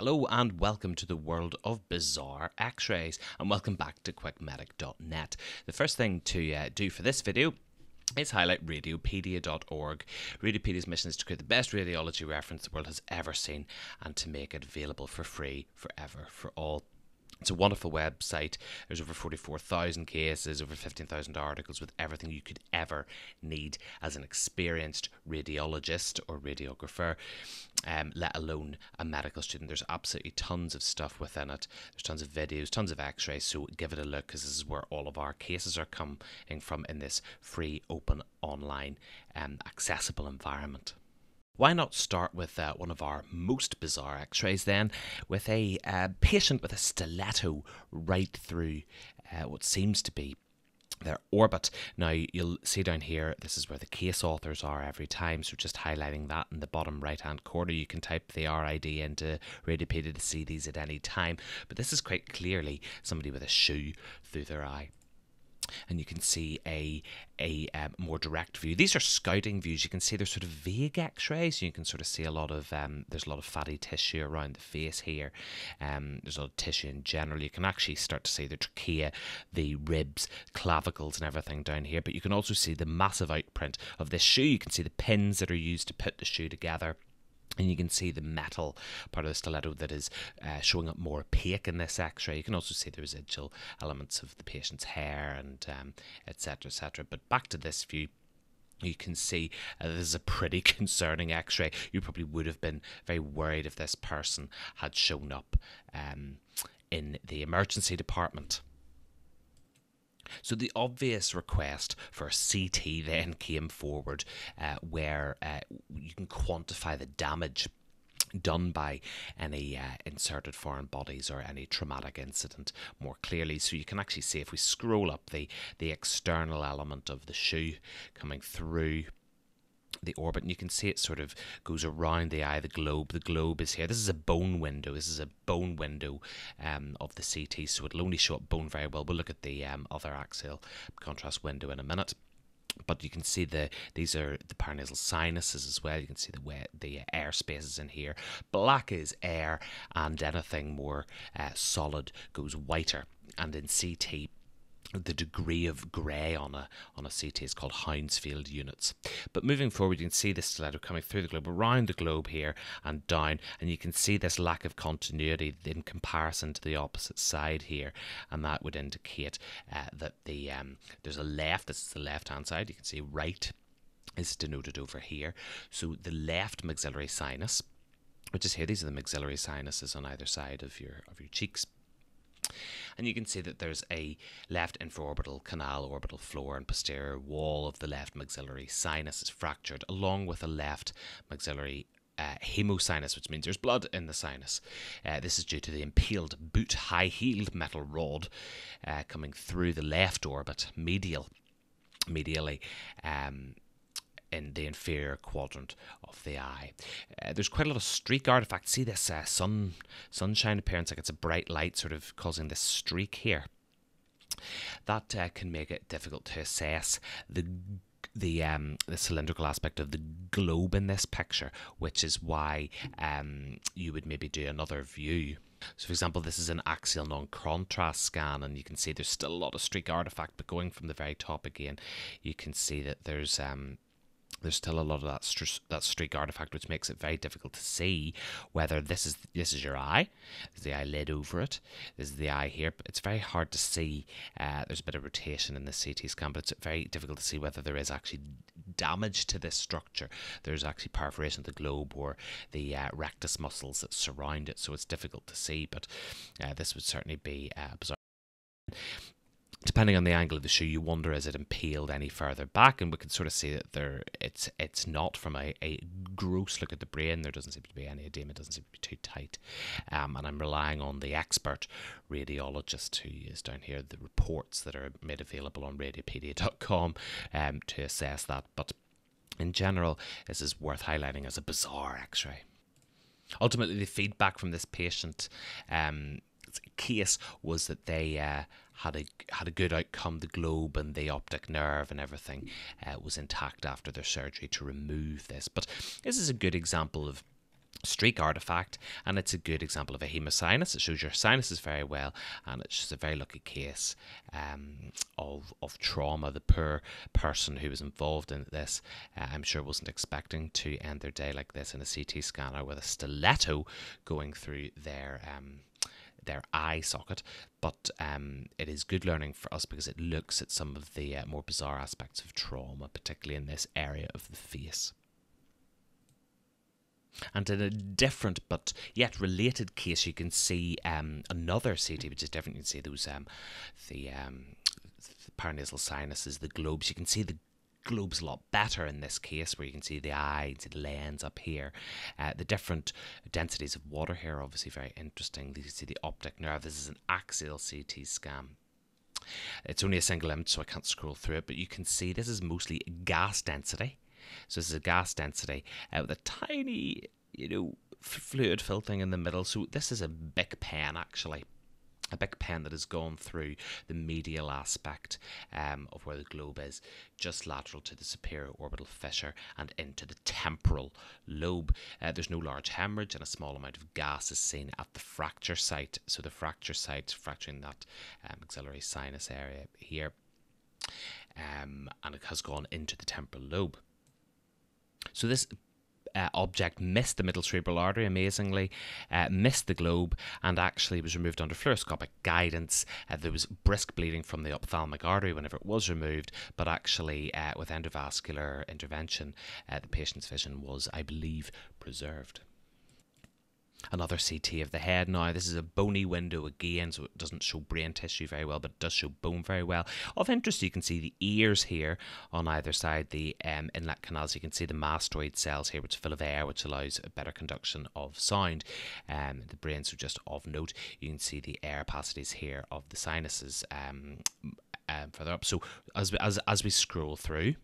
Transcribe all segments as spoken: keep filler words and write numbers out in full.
Hello and welcome to the world of bizarre x-rays, and welcome back to quick medic dot net. The first thing to uh, do for this video is highlight radiopaedia dot org. Radiopedia's mission is to create the best radiology reference the world has ever seen and to make it available for free forever for all. It's a wonderful website. There's over forty-four thousand cases, over fifteen thousand articles with everything you could ever need as an experienced radiologist or radiographer, um, let alone a medical student. There's absolutely tons of stuff within it. There's tons of videos, tons of x-rays, so give it a look because this is where all of our cases are coming from in this free, open, online and um, accessible environment. Why not start with uh, one of our most bizarre x-rays then, with a uh, patient with a stiletto right through uh, what seems to be their orbit. Now you'll see down here, this is where the case authors are every time, so just highlighting that in the bottom right hand corner. You can type the R I D into Radiopaedia to see these at any time, but this is quite clearly somebody with a shoe through their eye. And you can see a a um, more direct view. These are scouting views. You can see they're sort of vague x-rays. You can sort of see a lot of, um, there's a lot of fatty tissue around the face here. Um, there's a lot of tissue in general. You can actually start to see the trachea, the ribs, clavicles and everything down here. But you can also see the massive outprint of this shoe. You can see the pins that are used to put the shoe together. And you can see the metal part of the stiletto that is uh, showing up more opaque in this x-ray. You can also see the residual elements of the patient's hair and um, et cetera, et cetera. But back to this view, you can see uh, this is a pretty concerning x-ray. You probably would have been very worried if this person had shown up um, in the emergency department. So the obvious request for a C T then came forward, uh, where uh, you can quantify the damage done by any uh, inserted foreign bodies or any traumatic incident more clearly. So you can actually see, if we scroll up, the, the external element of the shoe coming through the orbit, and you can see it sort of goes around the eye. The globe, the globe is here. This is a bone window. This is a bone window um, of the C T, so it'll only show up bone very well. We'll look at the um, other axial contrast window in a minute. But you can see the these are the paranasal sinuses as well. You can see the way the air spaces in here. Black is air, and anything more uh, solid goes whiter. And in C T, the degree of grey on a on a C T is called Hounsfield units. But moving forward, you can see the stiletto coming through the globe, around the globe here and down, and you can see this lack of continuity in comparison to the opposite side here, and that would indicate uh, that the um, there's a left. This is the left hand side. You can see right is denoted over here. So the left maxillary sinus, which is here. These are the maxillary sinuses on either side of your of your cheeks. And you can see that there's a left infraorbital canal, orbital floor and posterior wall of the left maxillary sinus is fractured, along with a left maxillary uh, hemosinus, which means there's blood in the sinus. Uh, this is due to the impaled boot high-heeled metal rod uh, coming through the left orbit medial, medially um, in the inferior quadrant of the eye. Uh, there's quite a lot of streak artifact. See this uh, sun sunshine appearance, like it's a bright light sort of causing this streak here. That uh, can make it difficult to assess the the um the cylindrical aspect of the globe in this picture, which is why um you would maybe do another view. So for example, this is an axial non-contrast scan, and you can see there's still a lot of streak artifact, but going from the very top again, you can see that there's um There's still a lot of that, st that streak artifact, which makes it very difficult to see whether this is this is your eye, this is the eyelid over it, this is the eye here. But it's very hard to see. Uh, there's a bit of rotation in the C T scan, but it's very difficult to see whether there is actually damage to this structure. There's actually perforation of the globe or the uh, rectus muscles that surround it, so it's difficult to see. But uh, this would certainly be uh, bizarre. Depending on the angle of the shoe, you wonder, is it impaled any further back? And we can sort of see that there, it's it's not. From a, a gross look at the brain, there doesn't seem to be any edema, doesn't seem to be too tight. Um, and I'm relying on the expert radiologist who is down here, the reports that are made available on radiopaedia dot com um, to assess that. But in general, this is worth highlighting as a bizarre x-ray. Ultimately, the feedback from this patient um, case was that they uh, had a had a good outcome. The globe and the optic nerve and everything uh, was intact after their surgery to remove this. But this is a good example of streak artifact, and it's a good example of a hemocynus. It shows your sinuses very well, and it's just a very lucky case um, of, of trauma. The poor person who was involved in this, uh, I'm sure wasn't expecting to end their day like this in a C T scanner with a stiletto going through their um, their eye socket. But um, it is good learning for us because it looks at some of the uh, more bizarre aspects of trauma, particularly in this area of the face. And in a different but yet related case, you can see um, another C T, which is different. You can see those um, the, um, the paranasal sinuses, the globes. You can see the globes a lot better in this case, where you can see the eye, you can see the lens up here. Uh, the different densities of water here are obviously very interesting. You can see the optic nerve. This is an axial C T scan. It's only a single image, so I can't scroll through it, but you can see this is mostly gas density. So this is a gas density uh, with a tiny, you know, fluid fill thing in the middle. So this is a big pen, actually, a big pen that has gone through the medial aspect um, of where the globe is, just lateral to the superior orbital fissure and into the temporal lobe. Uh, there's no large hemorrhage, and a small amount of gas is seen at the fracture site. So the fracture site, fracturing that um, axillary sinus area here, um, and it has gone into the temporal lobe. So this uh, object missed the middle cerebral artery, amazingly, uh, missed the globe, and actually was removed under fluoroscopic guidance. Uh, there was brisk bleeding from the ophthalmic artery whenever it was removed, but actually uh, with endovascular intervention, uh, the patient's vision was, I believe, preserved. Another C T of the head now. This is a bony window again, so it doesn't show brain tissue very well, but it does show bone very well. Of interest, you can see the ears here on either side, the um, inlet canals. You can see the mastoid cells here, which are full of air, which allows a better conduction of sound. Um, the brains are just of note. You can see the air opacities here of the sinuses um, um, further up. So as we, as, as we scroll through,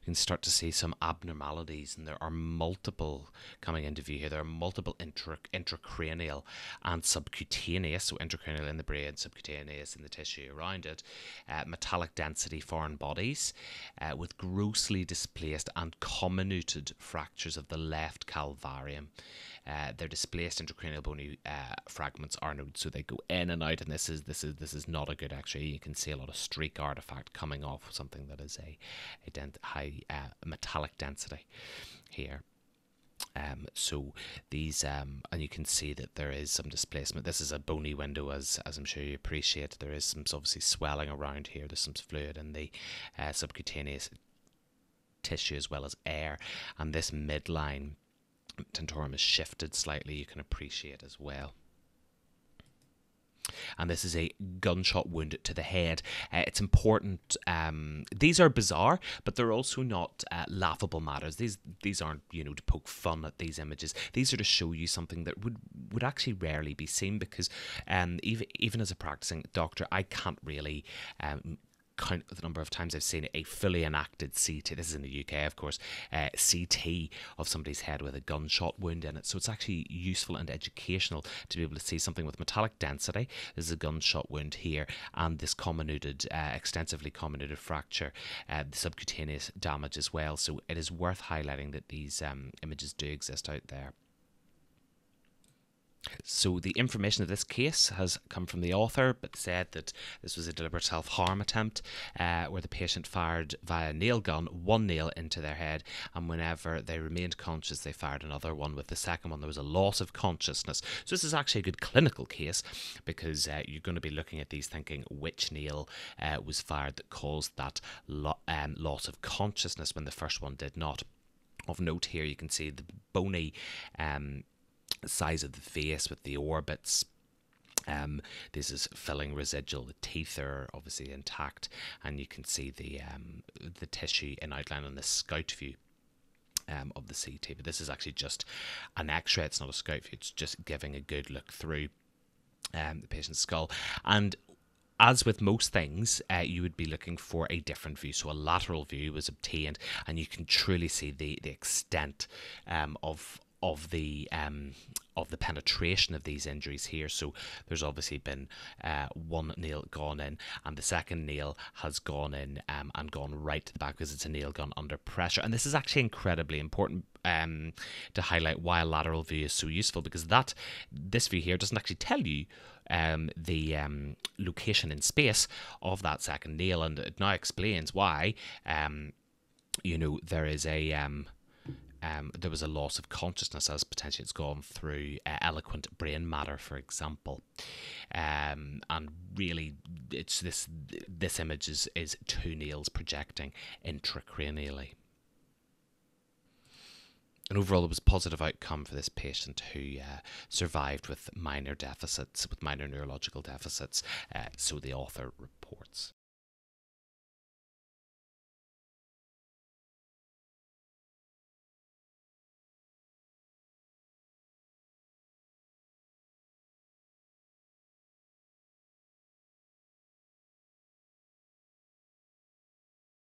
you can start to see some abnormalities, and there are multiple coming into view here. There are multiple intra intracranial and subcutaneous, so intracranial in the brain, subcutaneous in the tissue around it, uh, metallic density foreign bodies uh, with grossly displaced and comminuted fractures of the left calvarium. Uh, their displaced intracranial bony uh, fragments are noted, so they go in and out, and this is this is this is not a good X-ray. You can see a lot of streak artifact coming off something that is a, a high uh, metallic density here. Um, so these, um, and you can see that there is some displacement. This is a bony window, as as I'm sure you appreciate. There is some obviously swelling around here. There's some fluid in the uh, subcutaneous tissue as well as air, and this midline tentorum is shifted slightly. You can appreciate as well. And this is a gunshot wound to the head. Uh, it's important. Um, these are bizarre, but they're also not uh, laughable matters. These these aren't, you know, to poke fun at these images. These are to show you something that would would actually rarely be seen, because um, even even as a practicing doctor, I can't really um, count the number of times I've seen a fully enacted C T. This is in the U K, of course, uh, C T of somebody's head with a gunshot wound in it. So it's actually useful and educational to be able to see something with metallic density. There's a gunshot wound here, and this comminuted, uh, extensively comminuted fracture, uh, the subcutaneous damage as well. So it is worth highlighting that these um, images do exist out there. So the information of this case has come from the author, but said that this was a deliberate self-harm attempt uh, where the patient fired via nail gun one nail into their head, and whenever they remained conscious they fired another one. With the second one there was a loss of consciousness. So this is actually a good clinical case, because uh, you're going to be looking at these thinking which nail uh, was fired that caused that lo um, loss of consciousness when the first one did not. Of note here you can see the bony um, size of the face with the orbits. Um, this is filling residual. The teeth are obviously intact, and you can see the um, the tissue in outline on the scout view um, of the C T. But this is actually just an X-ray. It's not a scout view. It's just giving a good look through um, the patient's skull. And as with most things, uh, you would be looking for a different view. So a lateral view was obtained, and you can truly see the the extent um, of of the um, of the penetration of these injuries here. So there's obviously been uh, one nail gone in, and the second nail has gone in um, and gone right to the back because it's a nail gone under pressure. And this is actually incredibly important um, to highlight why a lateral view is so useful, because that this view here doesn't actually tell you um, the um, location in space of that second nail, and it now explains why um, you know there is a um, Um, there was a loss of consciousness as potentially it's gone through uh, eloquent brain matter, for example. Um, and really, it's this this image is, is two nails projecting intracranially. And overall, there was a positive outcome for this patient who uh, survived with minor deficits, with minor neurological deficits, uh, so the author reports.